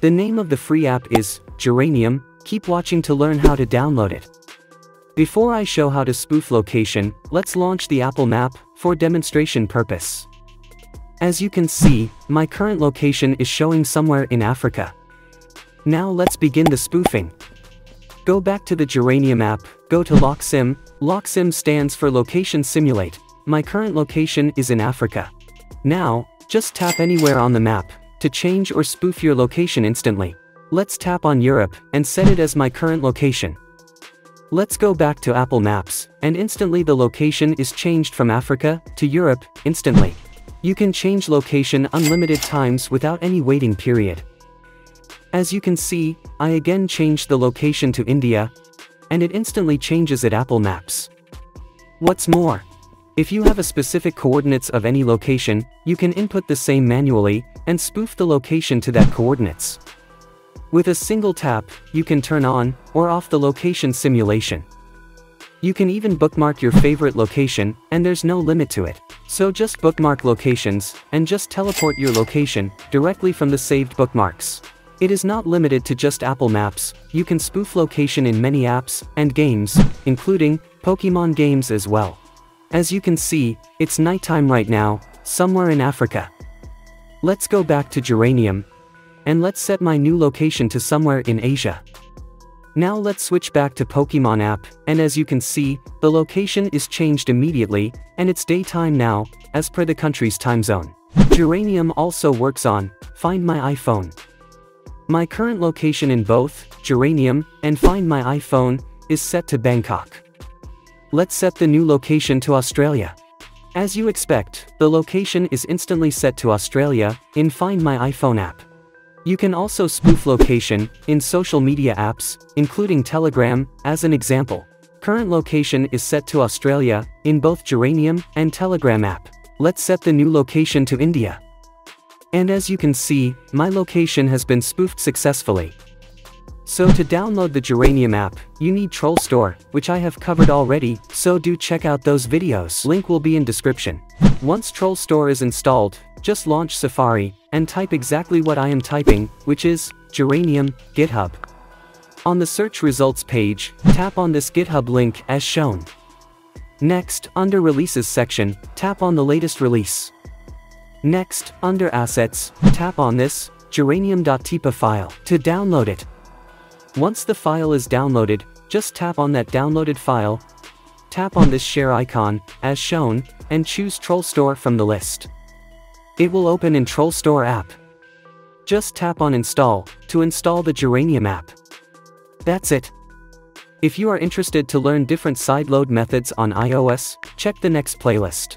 The name of the free app is Geranium. Keep watching to learn how to download it. Before I show how to spoof location, let's launch the Apple Map for demonstration purpose. As you can see, my current location is showing somewhere in Africa. Now let's begin the spoofing. Go back to the Geranium app, go to LocSim. LocSim stands for Location Simulate. My current location is in Africa. Now, just tap anywhere on the map to change or spoof your location instantly. Let's tap on Europe and set it as my current location. Let's go back to Apple Maps, and instantly the location is changed from Africa to Europe instantly. You can change location unlimited times without any waiting period. As you can see, I again changed the location to India, and it instantly changes at Apple Maps. What's more, if you have a specific coordinates of any location, you can input the same manually and spoof the location to that coordinates. With a single tap, you can turn on or off the location simulation. You can even bookmark your favorite location, and there's no limit to it. So just bookmark locations and just teleport your location directly from the saved bookmarks. It is not limited to just Apple Maps. You can spoof location in many apps and games, including Pokémon games as well. As you can see, it's nighttime right now, somewhere in Africa. Let's go back to Geranium, and let's set my new location to somewhere in Asia. Now let's switch back to Pokémon app, and as you can see, the location is changed immediately, and it's daytime now, as per the country's time zone. Geranium also works on Find My iPhone. My current location in both Geranium and Find My iPhone is set to Bangkok. Let's set the new location to Australia. As you expect, the location is instantly set to Australia in Find My iPhone app. You can also spoof location in social media apps, including Telegram, as an example. Current location is set to Australia in both Geranium and Telegram app. Let's set the new location to India. And as you can see, my location has been spoofed successfully. So to download the Geranium app, you need Troll Store, which I have covered already, so do check out those videos. Link will be in description. Once Troll Store is installed, just launch Safari and type exactly what I am typing, which is Geranium GitHub. On the search results page, tap on this GitHub link as shown. Next, under Releases section, tap on the latest release. Next, under Assets, tap on this geranium.tipa file to download it. Once the file is downloaded, just tap on that downloaded file, tap on this share icon, as shown, and choose Troll Store from the list. It will open in Troll Store app. Just tap on Install to install the Geranium app. That's it. If you are interested to learn different sideload methods on iOS, check the next playlist.